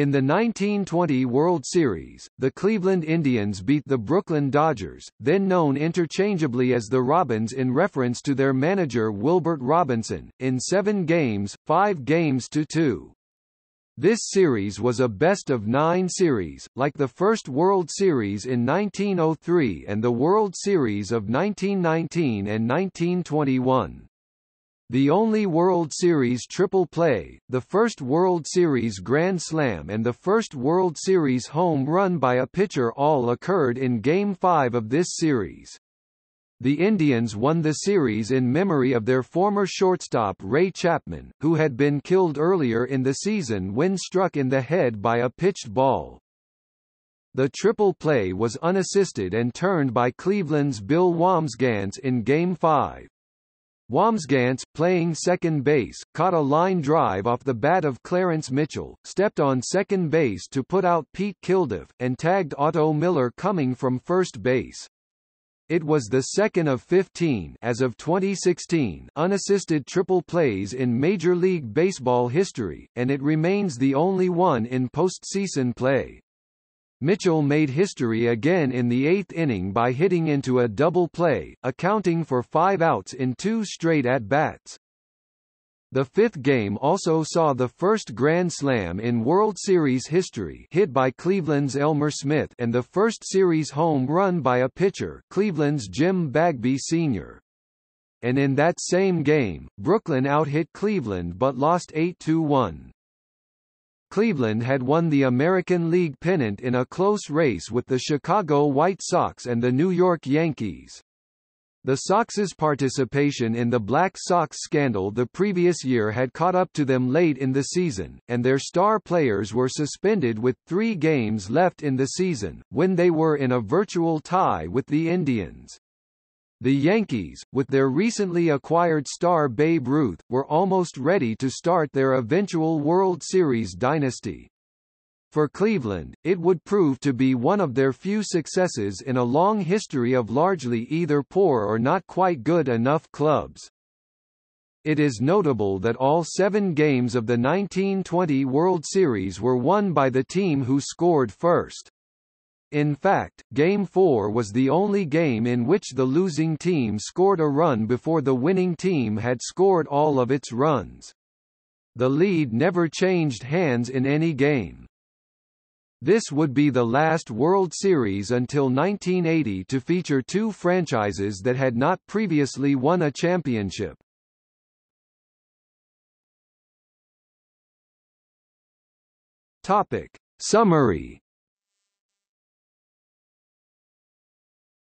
In the 1920 World Series, the Cleveland Indians beat the Brooklyn Dodgers, then known interchangeably as the Robins in reference to their manager Wilbert Robinson, in 7 games, 5 games to 2. This series was a best-of-9 series, like the first World Series in 1903 and the World Series of 1919 and 1921. The only World Series triple play, the first World Series grand slam and the first World Series home run by a pitcher all occurred in Game 5 of this series. The Indians won the series in memory of their former shortstop Ray Chapman, who had been killed earlier in the season when struck in the head by a pitched ball. The triple play was unassisted and turned by Cleveland's Bill Wambsganss in Game 5. Wambsganss, playing second base, caught a line drive off the bat of Clarence Mitchell, stepped on second base to put out Pete Kilduff, and tagged Otto Miller coming from first base. It was the second of 15 as of 2016 unassisted triple plays in Major League Baseball history, and it remains the only one in postseason play. Mitchell made history again in the 8th inning by hitting into a double play, accounting for 5 outs in 2 straight at-bats. The 5th game also saw the first grand slam in World Series history hit by Cleveland's Elmer Smith and the first series home run by a pitcher, Cleveland's Jim Bagby Sr. And in that same game, Brooklyn out-hit Cleveland but lost 8-1. Cleveland had won the American League pennant in a close race with the Chicago White Sox and the New York Yankees. The Sox's participation in the Black Sox scandal the previous year had caught up to them late in the season, and their star players were suspended with 3 games left in the season, when they were in a virtual tie with the Indians. The Yankees, with their recently acquired star Babe Ruth, were almost ready to start their eventual World Series dynasty. For Cleveland, it would prove to be one of their few successes in a long history of largely either poor or not quite good enough clubs. It is notable that all 7 games of the 1920 World Series were won by the team who scored first. In fact, Game 4 was the only game in which the losing team scored a run before the winning team had scored all of its runs. The lead never changed hands in any game. This would be the last World Series until 1980 to feature 2 franchises that had not previously won a championship. Topic. Summary.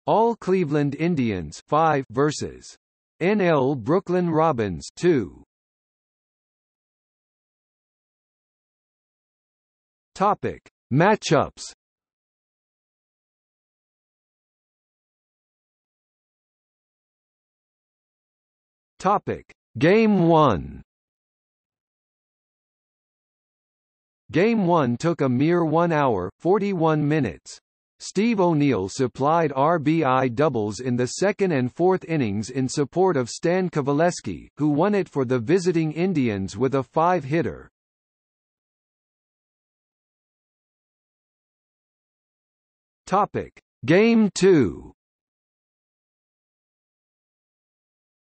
All Cleveland Indians 5 versus NL Brooklyn Robins 2. Topic. Matchups. Topic. Game 1. Game 1 took a mere 1 hour, 41 minutes. Steve O'Neill supplied RBI doubles in the 2nd and 4th innings in support of Stan Kowalewski, who won it for the visiting Indians with a 5-hitter. Topic. Game 2.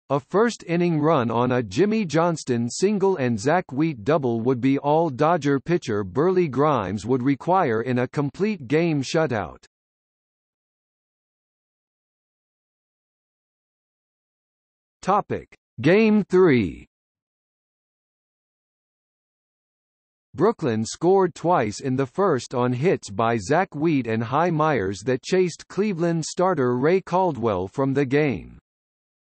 A first-inning run on a Jimmy Johnston single and Zach Wheat double would be all Dodger pitcher Burleigh Grimes would require in a complete game shutout. Topic. Game 3. Brooklyn scored twice in the first on hits by Zach Wheat and High Myers that chased Cleveland starter Ray Caldwell from the game.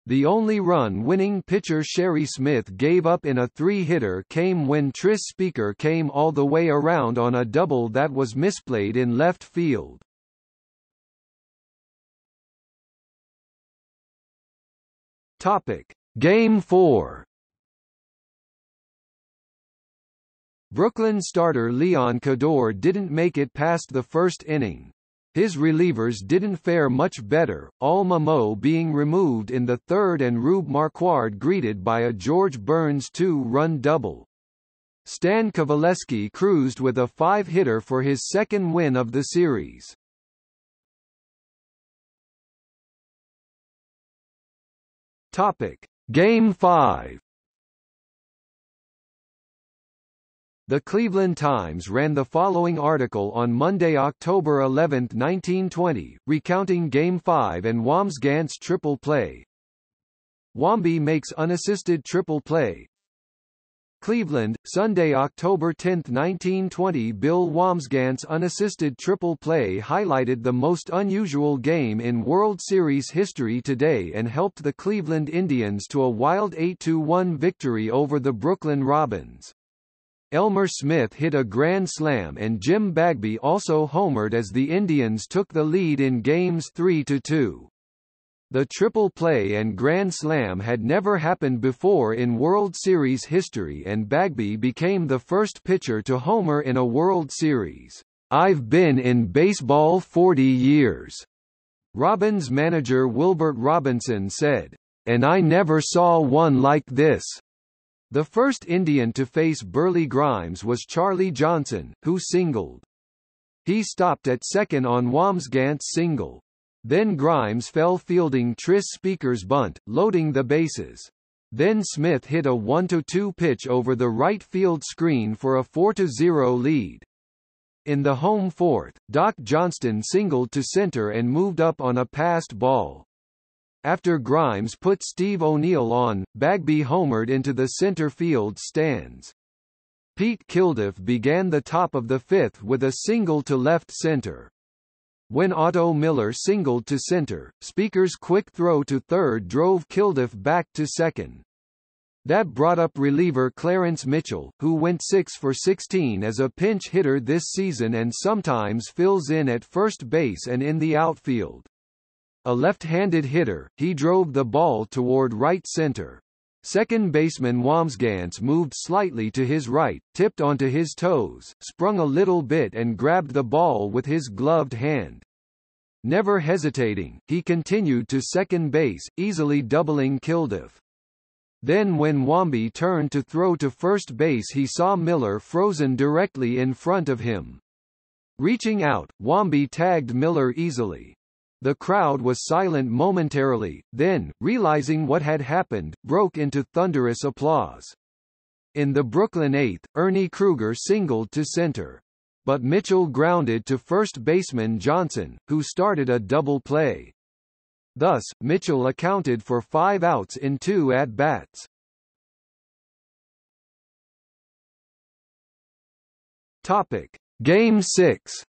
The only run winning pitcher Sherry Smith gave up in a 3-hitter came when Tris Speaker came all the way around on a double that was misplayed in left field. Topic. Game 4. Brooklyn starter Leon Cadore didn't make it past the first inning. His relievers didn't fare much better, Al Mamaux being removed in the 3rd and Rube Marquard greeted by a George Burns 2-run double. Stan Coveleski cruised with a five-hitter for his second win of the series. Game 5. The Cleveland Times ran the following article on Monday, October 11, 1920, recounting Game 5 and Wambsganss' triple play. Wamby makes unassisted triple play. Cleveland, Sunday, October 10, 1920. Bill Wambsganss' unassisted triple play highlighted the most unusual game in World Series history today and helped the Cleveland Indians to a wild 8-1 victory over the Brooklyn Robins. Elmer Smith hit a grand slam and Jim Bagby also homered as the Indians took the lead in games 3-2. The triple play and grand slam had never happened before in World Series history, and Bagby became the first pitcher to homer in a World Series. "I've been in baseball 40 years," Robins manager Wilbert Robinson said, "and I never saw one like this." The first Indian to face Burleigh Grimes was Charlie Johnston, who singled. He stopped at second on Wambsganss' single. Then Grimes fell fielding Tris Speaker's bunt, loading the bases. Then Smith hit a 1-2 pitch over the right field screen for a 4-0 lead. In the home fourth, Doc Johnston singled to center and moved up on a passed ball. After Grimes put Steve O'Neill on, Bagby homered into the center field stands. Pete Kilduff began the top of the fifth with a single to left center. When Otto Miller singled to center, Speaker's quick throw to third drove Kilduff back to second. That brought up reliever Clarence Mitchell, who went 6-for-16 as a pinch hitter this season and sometimes fills in at first base and in the outfield. A left-handed hitter, he drove the ball toward right center. Second baseman Wambsganss moved slightly to his right, tipped onto his toes, sprung a little bit and grabbed the ball with his gloved hand. Never hesitating, he continued to second base, easily doubling Kilduff. Then when Wamby turned to throw to first base, he saw Miller frozen directly in front of him. Reaching out, Wamby tagged Miller easily. The crowd was silent momentarily, then, realizing what had happened, broke into thunderous applause. In the Brooklyn eighth, Ernie Kruger singled to center. But Mitchell grounded to first baseman Johnston, who started a double play. Thus, Mitchell accounted for 5 outs in 2 at-bats. Game 6.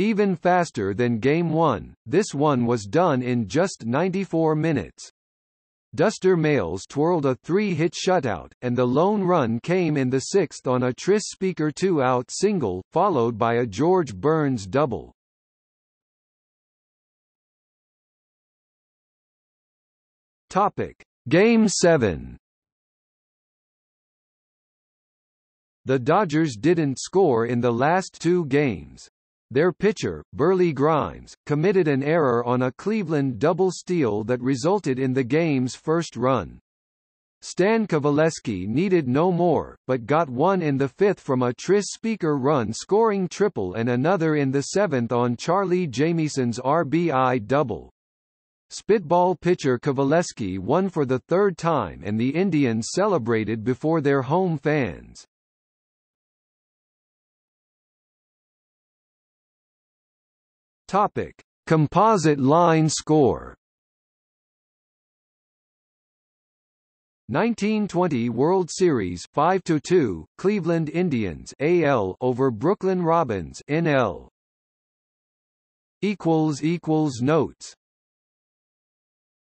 Even faster than Game 1, this one was done in just 94 minutes. Duster Mails twirled a 3-hit shutout, and the lone run came in the 6th on a Tris Speaker 2-out single, followed by a George Burns double. Game 7. The Dodgers didn't score in the last 2 games. Their pitcher, Burleigh Grimes, committed an error on a Cleveland double steal that resulted in the game's first run. Stan Kowalewski needed no more, but got one in the 5th from a Tris Speaker run-scoring triple and another in the 7th on Charlie Jamieson's RBI double. Spitball pitcher Kowalewski won for the 3rd time and the Indians celebrated before their home fans. Topic: Composite line score. 1920 World Series 5-2 Cleveland Indians (AL) over Brooklyn Robins (NL). == Notes